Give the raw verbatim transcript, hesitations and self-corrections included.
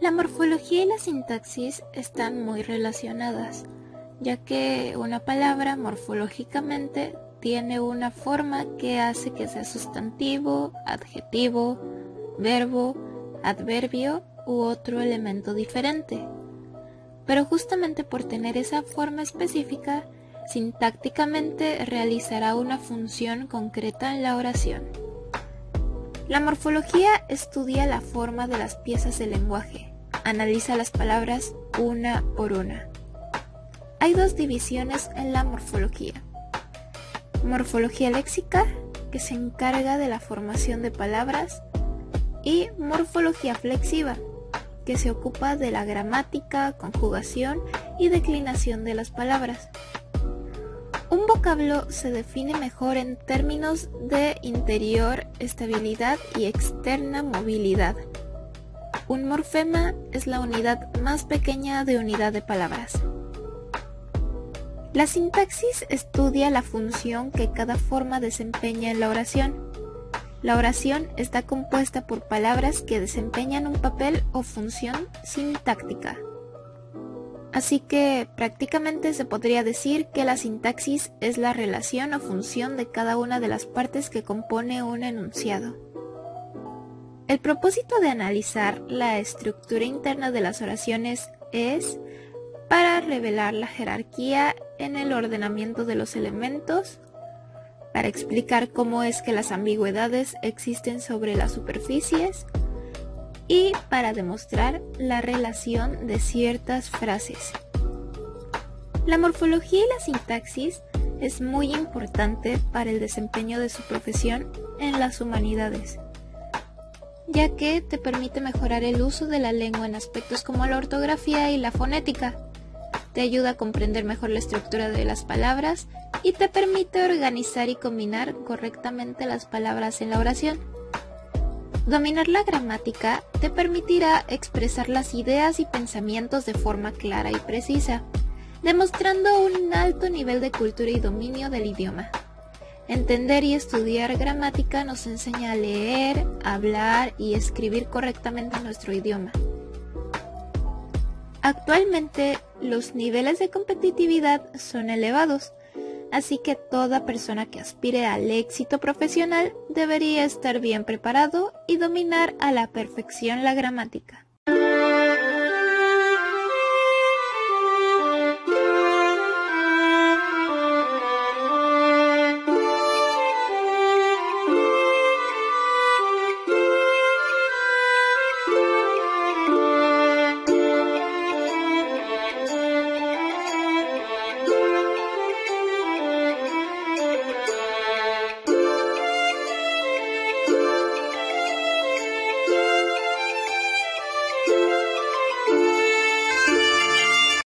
La morfología y la sintaxis están muy relacionadas, ya que una palabra morfológicamente tiene una forma que hace que sea sustantivo, adjetivo, verbo, adverbio u otro elemento diferente. Pero justamente por tener esa forma específica, sintácticamente realizará una función concreta en la oración. La morfología estudia la forma de las piezas del lenguaje, analiza las palabras una por una. Hay dos divisiones en la morfología. Morfología léxica, que se encarga de la formación de palabras, y morfología flexiva, que se ocupa de la gramática, conjugación y declinación de las palabras. Un vocablo se define mejor en términos de interior, estabilidad y externa movilidad. Un morfema es la unidad más pequeña de unidad de palabras. La sintaxis estudia la función que cada forma desempeña en la oración. La oración está compuesta por palabras que desempeñan un papel o función sintáctica. Así que prácticamente se podría decir que la sintaxis es la relación o función de cada una de las partes que compone un enunciado. El propósito de analizar la estructura interna de las oraciones es para revelar la jerarquía en el ordenamiento de los elementos, para explicar cómo es que las ambigüedades existen sobre las superficies, y para demostrar la relación de ciertas frases. La morfología y la sintaxis es muy importante para el desempeño de su profesión en las humanidades, ya que te permite mejorar el uso de la lengua en aspectos como la ortografía y la fonética, te ayuda a comprender mejor la estructura de las palabras y te permite organizar y combinar correctamente las palabras en la oración. Dominar la gramática te permitirá expresar las ideas y pensamientos de forma clara y precisa, demostrando un alto nivel de cultura y dominio del idioma. Entender y estudiar gramática nos enseña a leer, hablar y escribir correctamente nuestro idioma. Actualmente, los niveles de competitividad son elevados, así que toda persona que aspire al éxito profesional debería estar bien preparado y dominar a la perfección la gramática.